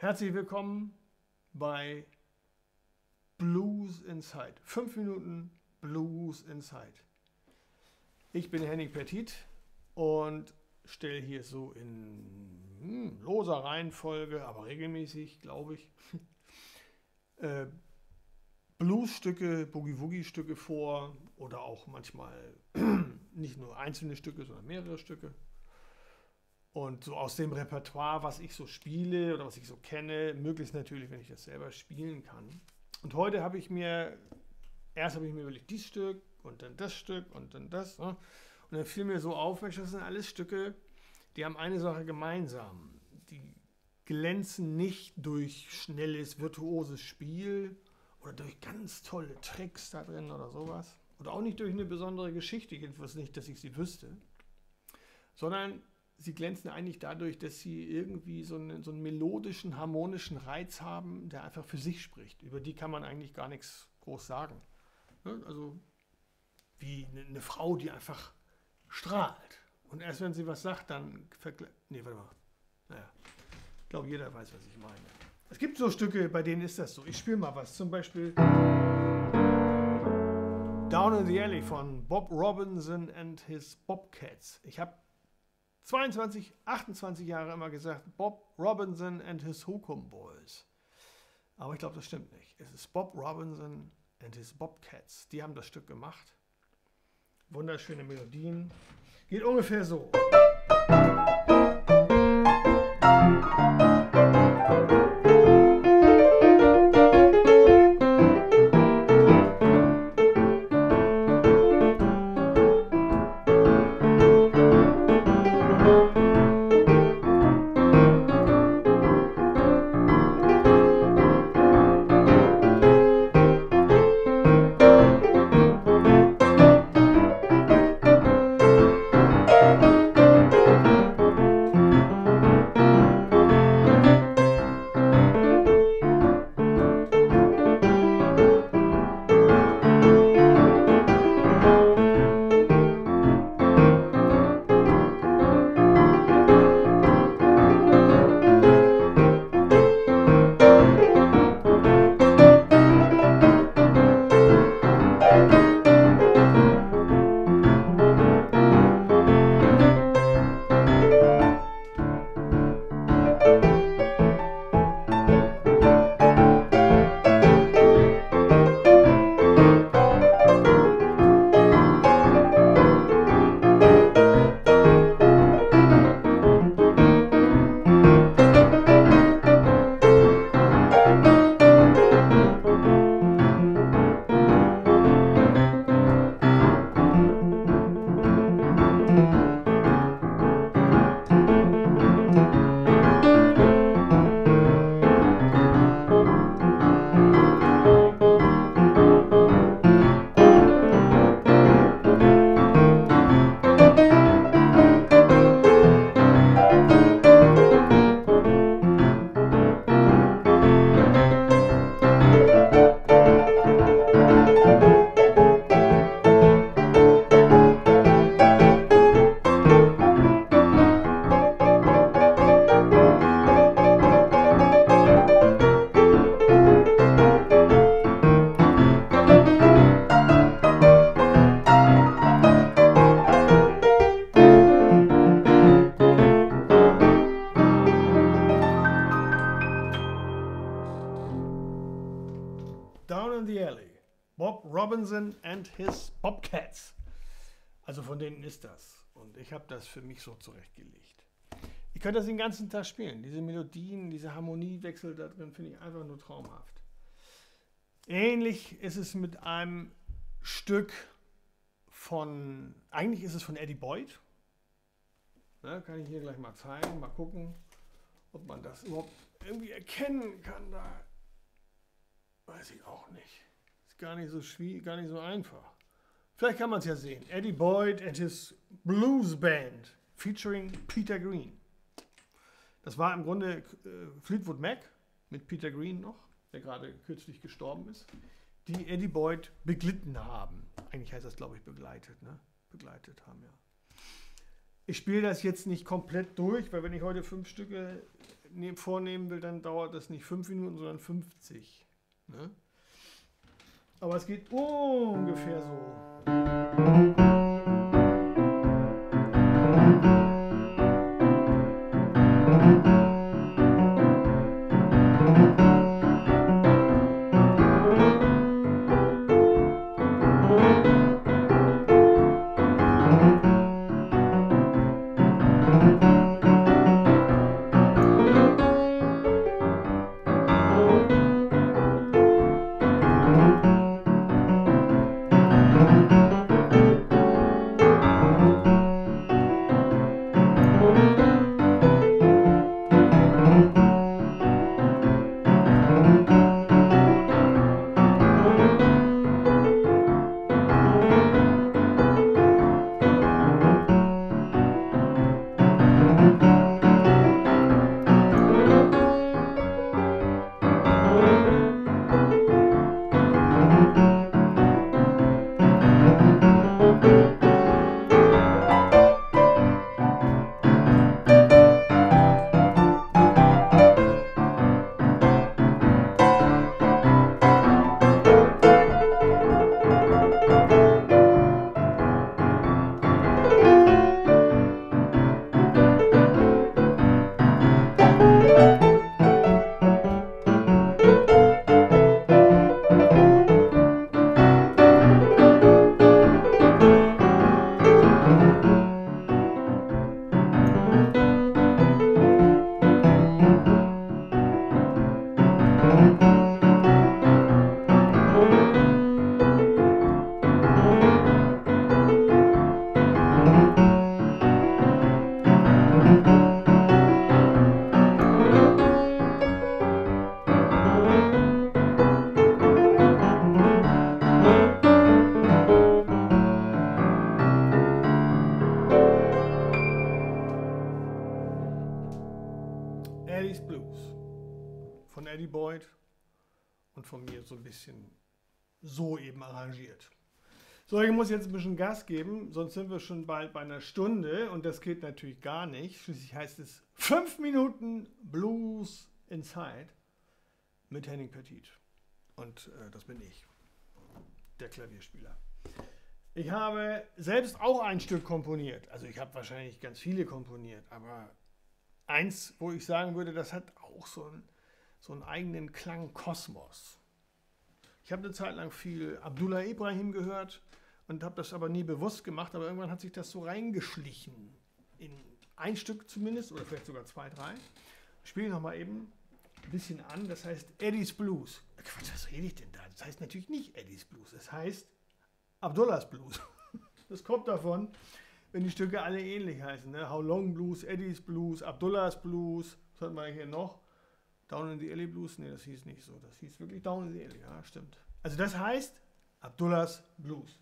Herzlich willkommen bei Blues Inside. 5 Minuten Blues Inside. Ich bin Henning Pertiet und stelle hier so in loser Reihenfolge, aber regelmäßig, glaube ich, Bluesstücke, Boogie-Woogie-Stücke vor oder auch manchmal nicht nur einzelne Stücke, sondern mehrere Stücke. Und so aus dem Repertoire, was ich so spiele oder was ich so kenne, möglichst natürlich, wenn ich das selber spielen kann. Und heute habe ich mir, überlegt, dieses Stück und dann das Stück und dann das. Und dann fiel mir so auf, Mensch, das sind alles Stücke, die haben eine Sache gemeinsam. Die glänzen nicht durch schnelles, virtuoses Spiel oder durch ganz tolle Tricks da drin oder sowas. Oder auch nicht durch eine besondere Geschichte, jedenfalls nicht, dass ich sie wüsste, sondern sie glänzen eigentlich dadurch, dass sie irgendwie so einen melodischen, harmonischen Reiz haben, der einfach für sich spricht. Über die kann man eigentlich gar nichts groß sagen. Also wie eine Frau, die einfach strahlt. Und erst wenn sie was sagt, dann... Nee, warte mal. Naja, ich glaube, jeder weiß, was ich meine. Es gibt so Stücke, bei denen ist das so. Ich spiele mal was. Zum Beispiel Down in the Alley von Bob Robinson and His Bobcats. Ich habe 22, 28 Jahre immer gesagt, Bob Robinson and his Hokum Boys. Aber ich glaube, das stimmt nicht. Es ist Bob Robinson and his Bobcats. Die haben das Stück gemacht. Wunderschöne Melodien. Geht ungefähr so. Robinson and his Bobcats. Also von denen ist das. Und ich habe das für mich so zurechtgelegt. Ich könnte das den ganzen Tag spielen. Diese Melodien, diese Harmoniewechsel da drin finde ich einfach nur traumhaft. Ähnlich ist es mit einem Stück von, eigentlich ist es von Eddie Boyd. Ne, kann ich hier gleich mal zeigen, mal gucken, ob man das überhaupt irgendwie erkennen kann. Da weiß ich auch nicht. Gar nicht so schwierig, gar nicht so einfach. Vielleicht kann man es ja sehen. Eddie Boyd and his Blues Band featuring Peter Green. Das war im Grunde Fleetwood Mac mit Peter Green noch, der gerade kürzlich gestorben ist, die Eddie Boyd beglitten haben. Eigentlich heißt das, glaube ich, begleitet. Ne? Begleitet haben, ja. Ich spiele das jetzt nicht komplett durch, weil wenn ich heute 5 Stücke vornehmen will, dann dauert das nicht 5 Minuten, sondern 50. Ne? Aber es geht ungefähr so. Eddie's Blues von Eddie Boyd und von mir so ein bisschen so eben arrangiert. So, ich muss jetzt ein bisschen Gas geben, sonst sind wir schon bald bei einer Stunde und das geht natürlich gar nicht. Schließlich heißt es 5 Minuten Blues Inside mit Henning Pertiet. Und das bin ich, der Klavierspieler. Ich habe selbst auch ein Stück komponiert. Also ich habe wahrscheinlich ganz viele komponiert, aber eins, wo ich sagen würde, das hat auch so einen eigenen Klangkosmos. Ich habe eine Zeit lang viel Abdullah Ibrahim gehört und habe das aber nie bewusst gemacht, aber irgendwann hat sich das so reingeschlichen. In ein Stück zumindest, oder vielleicht sogar 2, 3. Ich spiele nochmal eben ein bisschen an, das heißt Eddie's Blues. Quatsch, was rede ich denn da? Das heißt natürlich nicht Eddie's Blues, das heißt Abdullah's Blues. Das kommt davon, wenn die Stücke alle ähnlich heißen, ne? How Long Blues, Eddie's Blues, Abdullah's Blues, was hat man hier noch? Down in the Alley Blues? Ne, das hieß nicht so. Das hieß wirklich Down in the Alley, ja, stimmt. Also das heißt Abdullah's Blues.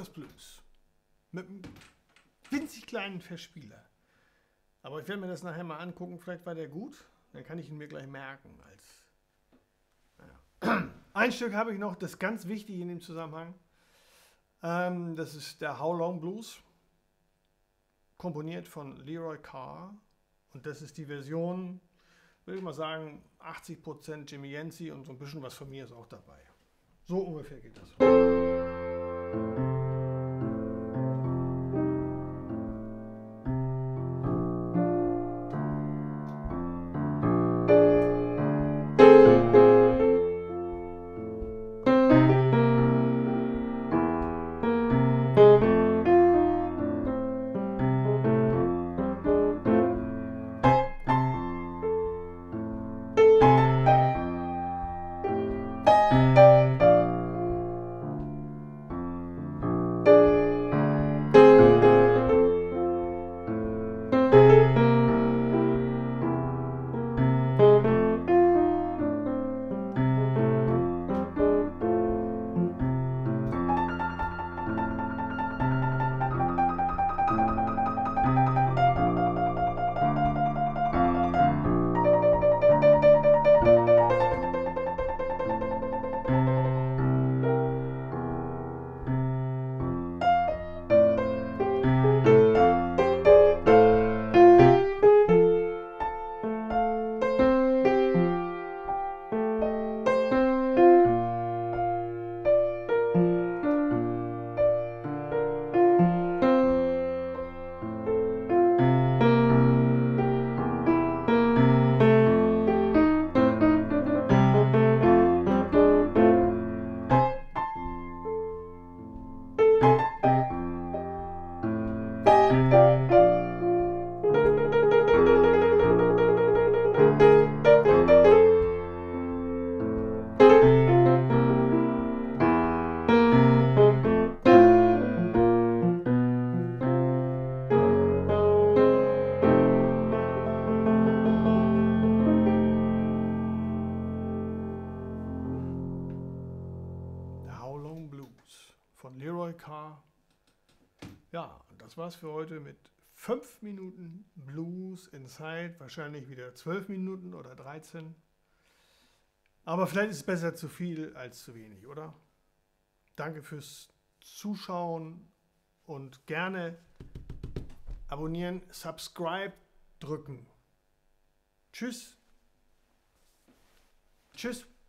Abdullah's Blues. Mit einem winzig kleinen Verspieler. Aber ich werde mir das nachher mal angucken. Vielleicht war der gut. Dann kann ich ihn mir gleich merken. Naja. Ein Stück habe ich noch, das ist ganz wichtig in dem Zusammenhang. Das ist der How Long Blues. Komponiert von Leroy Carr. Und das ist die Version, würde ich mal sagen, 80% Jimmy Yancy und so ein bisschen was von mir ist auch dabei. So ungefähr geht das. Ja, das war's für heute mit 5 Minuten Blues in Zeit. Wahrscheinlich wieder 12 Minuten oder 13. Aber vielleicht ist es besser zu viel als zu wenig, oder? Danke fürs Zuschauen und gerne abonnieren, subscribe drücken. Tschüss. Tschüss.